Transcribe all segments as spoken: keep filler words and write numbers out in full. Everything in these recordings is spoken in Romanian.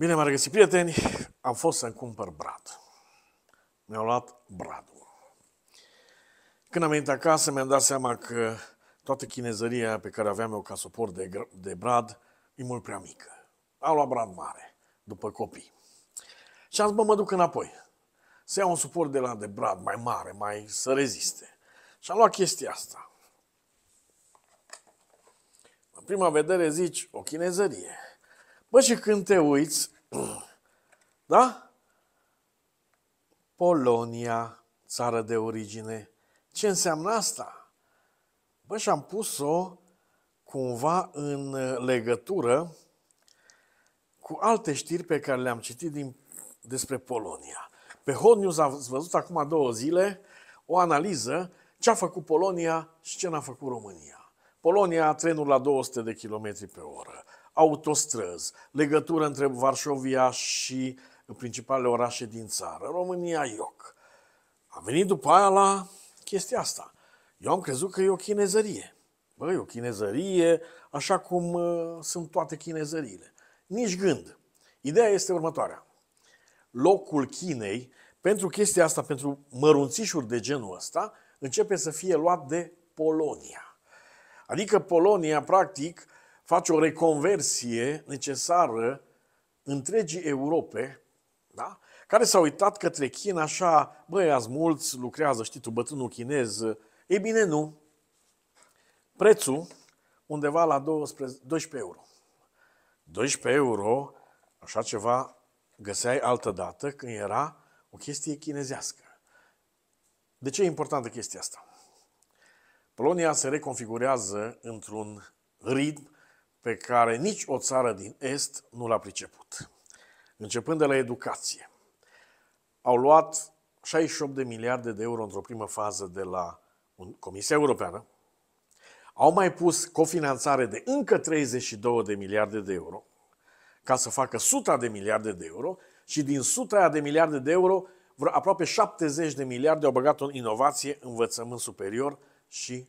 Bine m-am regăsit, prieteni! Am fost să-mi cumpăr brad. Mi-au luat bradul. Când am venit acasă, mi-am dat seama că toată chinezăria pe care aveam eu ca suport de, de brad e mult prea mică. Au luat brad mare, după copii. Și am zis, bă, mă duc înapoi. Să iau un suport de la de brad mai mare, mai să reziste. Și am luat chestia asta. În prima vedere zici, o chinezărie. Bă, și când te uiți, da? Polonia, țară de origine. Ce înseamnă asta? Bă, și-am pus-o cumva în legătură cu alte știri pe care le-am citit din, despre Polonia. Pe Hot News ați văzut acum două zile o analiză ce a făcut Polonia și ce n-a făcut România. Polonia, trenul la două sute de kilometri pe oră. Autostrăzi, legătură între Varșovia și principalele orașe din țară. România, ioc. Am venit după aia la chestia asta. Eu am crezut că e o chinezărie. Băi, o chinezărie, așa cum uh, sunt toate chinezările. Nici gând. Ideea este următoarea. Locul Chinei, pentru chestia asta, pentru mărunțișuri de genul ăsta, începe să fie luat de Polonia. Adică Polonia, practic, face o reconversie necesară întregii Europe, da? Care s-a uitat către China așa, băi, azi mulți lucrează, știi tu, bătrânul chinez. Ei bine, nu. Prețul undeva la douăsprezece, doisprezece euro. doisprezece euro, așa ceva găseai altă dată când era o chestie chinezească. De ce e importantă chestia asta? Polonia se reconfigurează într-un ritm pe care nici o țară din Est nu l-a priceput. Începând de la educație. Au luat șaizeci și opt de miliarde de euro într-o primă fază de la Comisia Europeană. Au mai pus cofinanțare de încă treizeci și două de miliarde de euro ca să facă o sută de miliarde de euro și din o sută de miliarde de euro vreo aproape șaptezeci de miliarde au băgat în inovație, învățământ superior și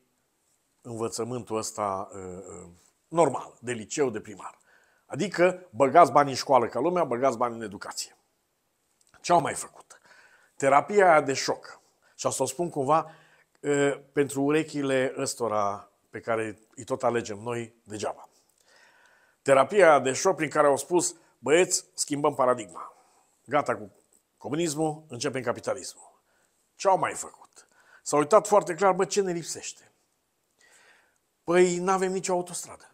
învățământul ăsta uh, normal, de liceu, de primar. Adică băgați bani în școală ca lumea, băgați bani în educație. Ce au mai făcut? Terapia aia de șoc. Și asta o spun cumva pentru urechile ăstora pe care îi tot alegem noi degeaba. Terapia aia de șoc prin care au spus, băieți, schimbăm paradigma. Gata cu comunismul, începem capitalismul. Ce au mai făcut? S-au uitat foarte clar, bă, ce ne lipsește? Păi n-avem nicio autostradă.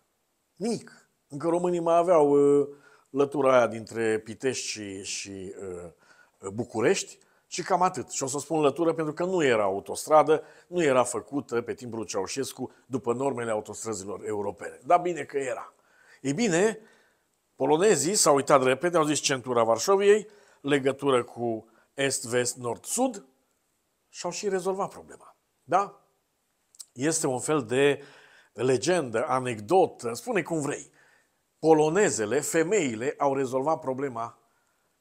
Nimic. Încă românii mai aveau uh, lătura aia dintre Pitești și, și uh, București și cam atât. Și o să spun lătură pentru că nu era autostradă, nu era făcută pe timpul Ceaușescu după normele autostrăzilor europene. Dar bine că era. Ei bine, polonezii s-au uitat repede, au zis centura Varșoviei, legătură cu est, vest, nord, sud și au și rezolvat problema. Da? Este un fel de legendă, anecdotă, spune cum vrei. Polonezele, femeile, au rezolvat problema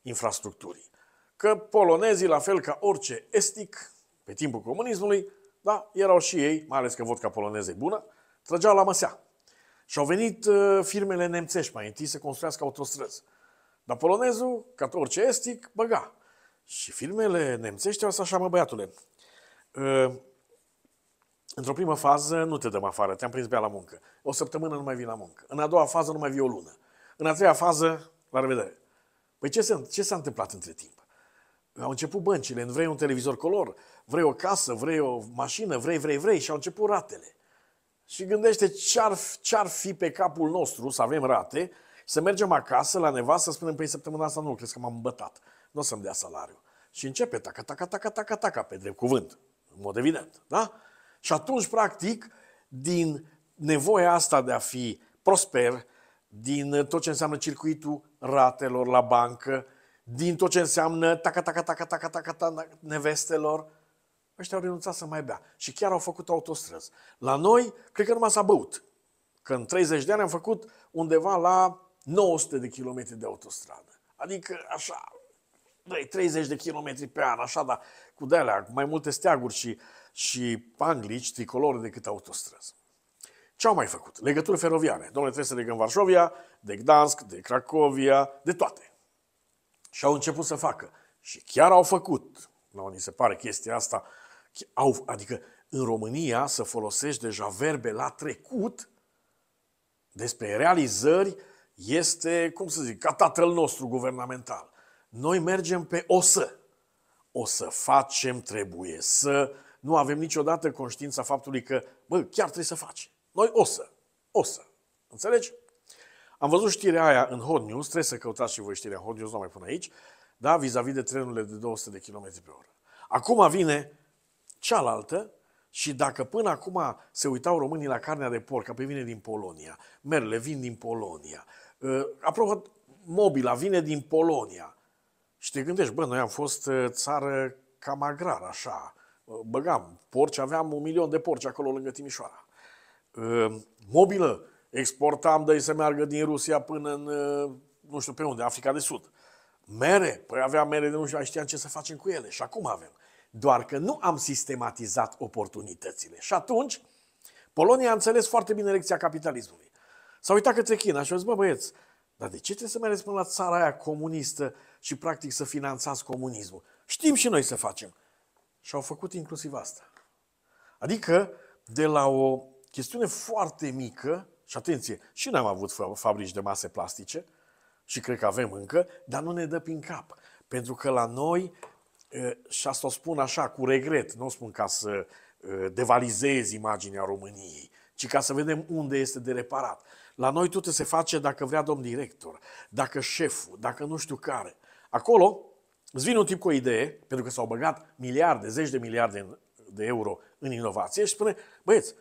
infrastructurii. Că polonezii, la fel ca orice estic, pe timpul comunismului, da, erau și ei, mai ales că vodka poloneză e bună, trăgeau la măsea. Și au venit firmele nemțești mai întâi să construiască autostrăzi. Dar polonezul, ca orice estic, băga. Și firmele nemțești au zis așa, mă băiatule, într-o primă fază nu te dăm afară, te-am prins bea la muncă. O săptămână nu mai vii la muncă. În a doua fază nu mai vii o lună. În a treia fază, la revedere. Păi ce s-a întâmplat între timp? Au început băncile, vrei un televizor color, vrei o casă, vrei o mașină, vrei, vrei, vrei și au început ratele. Și gândește ce-ar, ce-ar fi pe capul nostru să avem rate, să mergem acasă la nevastă, să spunem, păi săptămâna asta nu, crezi că m-am îmbătat, nu o să-mi dea salariu. Și începe taca, taca, taca, taca, taca, pe drept cuvânt, în mod evident, da? Și atunci, practic, din nevoia asta de a fi prosper, din tot ce înseamnă circuitul ratelor la bancă, din tot ce înseamnă taca, taca, taca, taca, taca, taca nevestelor, ăștia au renunțat să mai bea. Și chiar au făcut autostrăzi. La noi, cred că numai s-a băut. Că în treizeci de ani am făcut undeva la nouă sute de kilometri de autostradă. Adică, așa, treizeci de kilometri pe an, așa, dar cu de-alea, mai multe steaguri și... și panglici, tricolore decât autostrăzi. Ce au mai făcut? Legături feroviare. Domnule, trebuie să legăm Varșovia, de Gdansk, de Cracovia, de toate. Și au început să facă. Și chiar au făcut. Nu, ni se pare chestia asta. Au, adică în România să folosești deja verbe la trecut despre realizări este, cum să zic, ca tatăl nostru guvernamental. Noi mergem pe o să. O să facem, trebuie să... Nu avem niciodată conștiința faptului că, bă, chiar trebuie să faci. Noi o să. O să. Înțelegi? Am văzut știrea aia în Hot News, trebuie să căutați și voi știrea Hot News, nu mai pun aici, da, vis-a-vis de trenurile de două sute de kilometri pe oră. Acum vine cealaltă și dacă până acum se uitau românii la carnea de porc, apoi vine din Polonia, merele vin din Polonia, apropo, mobila vine din Polonia și te gândești, bă, noi am fost țară cam agrar, așa, băgam porci, aveam un milion de porci acolo lângă Timișoara. Mobilă, exportam de-i să meargă din Rusia până în, nu știu pe unde, Africa de Sud. Mere, păi aveam mere de nu știu, știam ce să facem cu ele și acum avem. Doar că nu am sistematizat oportunitățile. Și atunci, Polonia a înțeles foarte bine lecția capitalismului. S-a uitat către China și a zis, bă băieți, dar de ce trebuie să mergeți până la țara aia comunistă și practic să finanțați comunismul? Știm și noi să facem. Și au făcut inclusiv asta. Adică, de la o chestiune foarte mică, și atenție, și n-am avut fabrici de mase plastice, și cred că avem încă, dar nu ne dă prin cap. Pentru că la noi, și asta o spun așa, cu regret, nu o spun ca să devalizez imaginea României, ci ca să vedem unde este de reparat. La noi totul se face dacă vrea domn director, dacă șeful, dacă nu știu care. Acolo îți vine un tip cu o idee, pentru că s-au băgat miliarde, zeci de miliarde de euro în inovație și spune, băieți,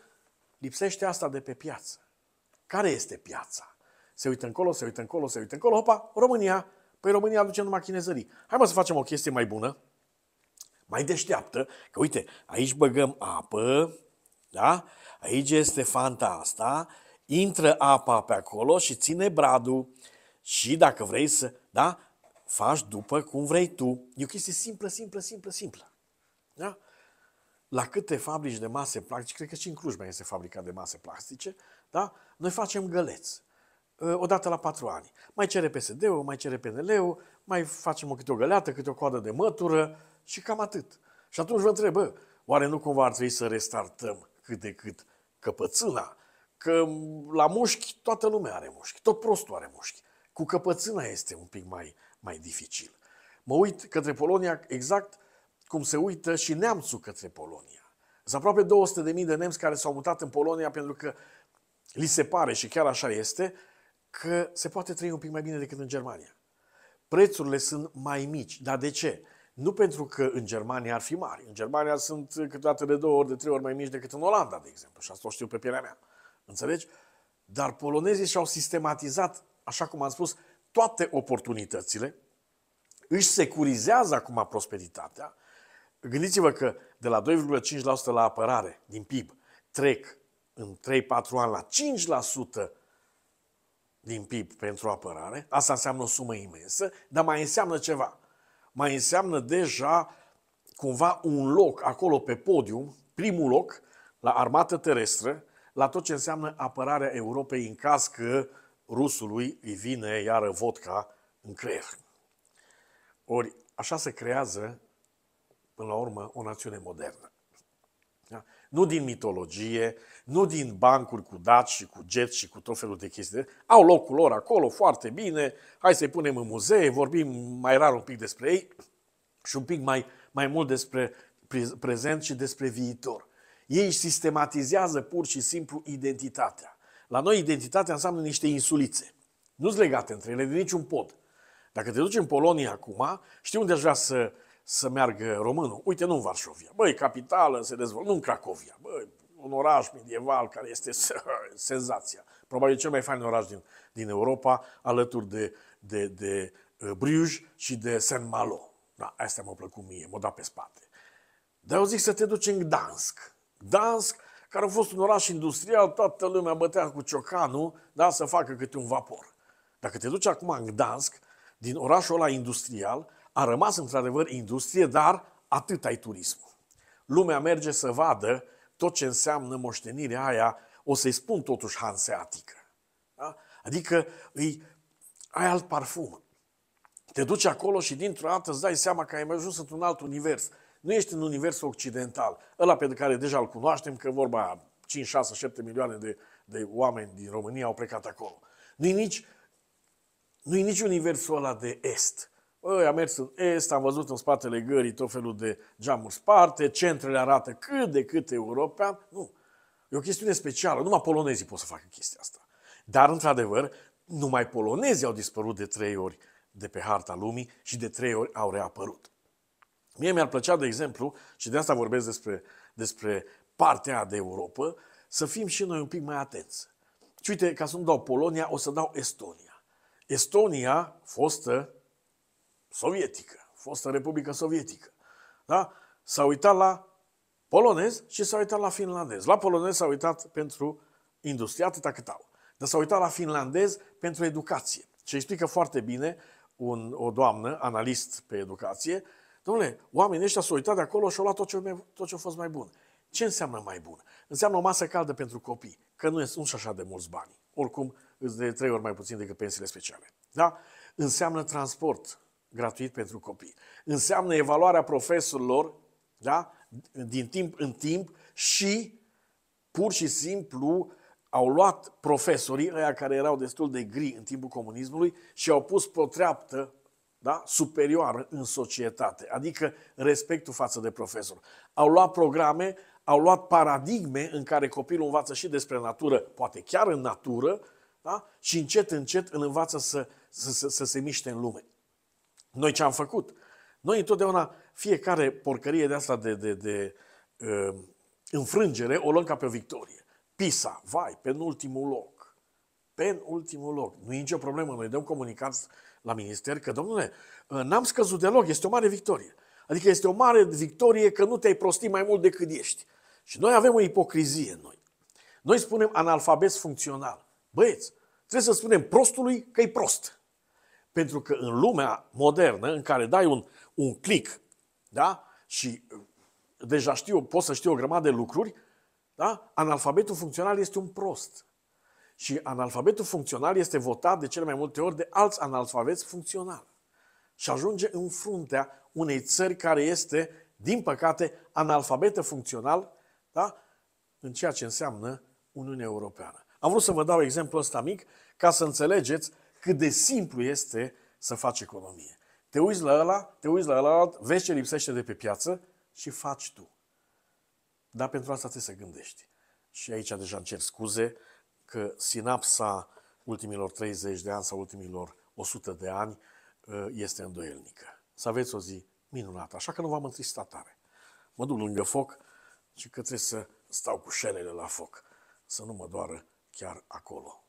lipsește asta de pe piață. Care este piața? Se uită încolo, se uită încolo, se uită încolo, hopa, România. Păi România aduce numai chinezării. Hai mă să facem o chestie mai bună, mai deșteaptă, că uite, aici băgăm apă, da? Aici este fanta asta, intră apa pe acolo și ține bradul și dacă vrei să, da? Faci după cum vrei tu. E o chestie simplă, simplă, simplă, simplă. Da? La câte fabrici de mase plastice, cred că și în Cluj mai este fabrica de mase plastice, da? Noi facem găleți. Odată la patru ani. Mai cere P S D-ul, mai cere P N L-ul, mai facem o câte o găleată, câte o coadă de mătură și cam atât. Și atunci vă întreb, bă, oare nu cumva ar trebui să restartăm cât de cât căpățâna? Că la mușchi toată lumea are mușchi, tot prostul are mușchi. Cu căpățâna este un pic mai, mai dificil. Mă uit către Polonia exact cum se uită și neamțul către Polonia. Sunt aproape două sute de mii de nemți care s-au mutat în Polonia pentru că li se pare, și chiar așa este, că se poate trăi un pic mai bine decât în Germania. Prețurile sunt mai mici. Dar de ce? Nu pentru că în Germania ar fi mari. În Germania sunt câteodată de două ori, de trei ori mai mici decât în Olanda, de exemplu. Și asta o știu pe pielea mea. Înțelegi? Dar polonezii și-au sistematizat, așa cum am spus, toate oportunitățile. Își securizează acum prosperitatea. Gândiți-vă că de la doi virgulă cinci la sută la apărare din P I B trec în trei patru ani la cinci la sută din P I B pentru apărare. Asta înseamnă o sumă imensă, dar mai înseamnă ceva. Mai înseamnă deja cumva un loc acolo pe podium, primul loc, la armată terestră, la tot ce înseamnă apărarea Europei în caz că rusului îi vine iară vodka în creier. Ori așa se creează, până la urmă, o națiune modernă. Da? Nu din mitologie, nu din bancuri cu daci și cu jet și cu tot felul de chestii. Au locul lor acolo, foarte bine, hai să-i punem în muzee, vorbim mai rar un pic despre ei și un pic mai, mai mult despre prezent și despre viitor. Ei sistematizează pur și simplu identitatea. La noi identitatea înseamnă niște insulițe, nu-s legate între ele de niciun pod. Dacă te duci în Polonia acum, știi unde aș vrea să... să meargă românul. Uite, nu în Varșovia. Băi, capitală, se dezvoltă. Nu în Cracovia. Băi, un oraș medieval care este senzația. Probabil cel mai fain oraș din, din Europa, alături de, de, de Bruges și de Saint-Malo. Da, astea m-au plăcut mie, m-au dat pe spate. Dar eu zic să te duci în Gdansk. Gdansk, care a fost un oraș industrial, toată lumea bătea cu ciocanul, da, să facă câte un vapor. Dacă te duci acum în Gdansk, din orașul ăla industrial, a rămas într-adevăr industrie, dar atât ai turismul. Lumea merge să vadă tot ce înseamnă moștenirea aia, o să-i spun totuși hanseatică. Da? Adică îi, ai alt parfum. Te duci acolo și dintr-o dată îți dai seama că ai ajuns într-un alt univers. Nu ești în universul occidental, ăla pe care deja îl cunoaștem, că vorba cinci, șase, șapte milioane de, de oameni din România au plecat acolo. Nu-i nici, nu-i nici universul ăla de est. Ăi, am mers în est, am văzut în spatele gării tot felul de geamuri sparte, centrele arată cât de cât european. Nu. E o chestiune specială. Numai polonezii pot să facă chestia asta. Dar, într-adevăr, numai polonezii au dispărut de trei ori de pe harta lumii și de trei ori au reapărut. Mie mi-ar plăcea, de exemplu, și de asta vorbesc despre, despre partea de Europa, să fim și noi un pic mai atenți. Și uite, ca să nu dau Polonia, o să dau Estonia. Estonia, fostă sovietică, fostă Republică Sovietică, da? S-a uitat la polonez și s-a uitat la finlandez. La polonez s-a uitat pentru industrie, atâta cât au. Dar s-a uitat la finlandez pentru educație. Și explică foarte bine un, o doamnă, analist pe educație, dom'le, oamenii ăștia s-au uitat de acolo și au luat tot ce, tot ce a fost mai bun. Ce înseamnă mai bun? Înseamnă o masă caldă pentru copii, că nu sunt așa de mulți bani. Oricum, îți de trei ori mai puțin decât pensiile speciale. Da? Înseamnă transport gratuit pentru copii. Înseamnă evaluarea profesorilor, da? Din timp în timp și pur și simplu au luat profesorii, ăia care erau destul de gri în timpul comunismului, și au pus pe o treaptă, da? Superioară în societate, adică respectul față de profesor. Au luat programe, au luat paradigme în care copilul învață și despre natură, poate chiar în natură, da? Și încet, încet îl învață să, să, să, să se miște în lume. Noi ce am făcut? Noi întotdeauna fiecare porcărie de asta de, de, de uh, înfrângere o luăm ca pe o victorie. PISA, vai, penultimul loc. Penultimul loc. Nu e nicio problemă. Noi dăm comunicați la minister că, domnule, n-am scăzut deloc, este o mare victorie. Adică este o mare victorie că nu te-ai prostit mai mult decât ești. Și noi avem o ipocrizie în noi. Noi spunem analfabet funcțional. Băieți, trebuie să spunem prostului că e prost. Pentru că în lumea modernă, în care dai un, un click, da? Și deja știu, poți să știu o grămadă de lucruri, da? Analfabetul funcțional este un prost. Și analfabetul funcțional este votat de cele mai multe ori de alți analfabeți funcționali. Și ajunge în fruntea unei țări care este, din păcate, analfabetă funcțional, da? În ceea ce înseamnă Uniunea Europeană. Am vrut să vă dau exemplul ăsta mic ca să înțelegeți cât de simplu este să faci economie. Te uiți la ăla, te uiți la ăla, vezi ce lipsește de pe piață și faci tu. Dar pentru asta trebuie să gândești. Și aici deja îmi cer scuze că sinapsa ultimilor treizeci de ani sau ultimilor o sută de ani este îndoielnică. Să aveți o zi minunată, așa că nu v-am întristat tare. Mă duc lângă foc și că trebuie să stau cu șenele la foc, să nu mă doară chiar acolo.